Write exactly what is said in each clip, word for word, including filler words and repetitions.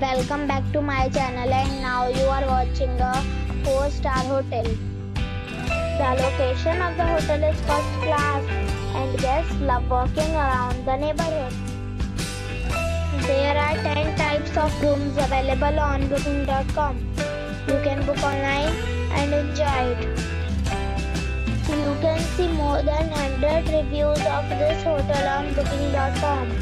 Welcome back to my channel, and now you are watching a four star hotel. The location of the hotel is first class and guests love walking around the neighborhood. There are ten types of rooms available on booking dot com. You can book online and enjoy it. You can see more than one hundred reviews of this hotel on booking dot com.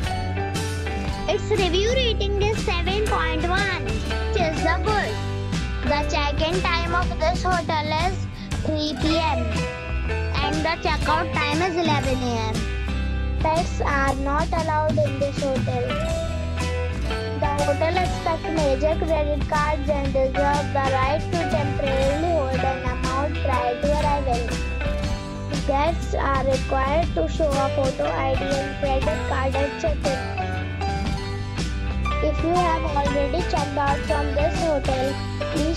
Its review rating is seven point one, which is the good. The check-in time of this hotel is three p m and the check-out time is eleven a m Pets are not allowed in this hotel. The hotel accepts major credit cards and reserves the right to temporarily hold an amount prior to arrival. Guests are required to show a photo I D and credit card at check-in. If you have already checked out from this hotel, please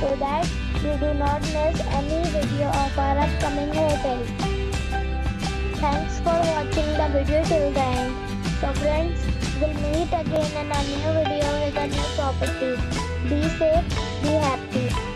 so that you do not miss any video of our upcoming hotel. Thanks for watching the video till the end. So friends, we'll meet again in a new video with a new property. Be safe, be happy.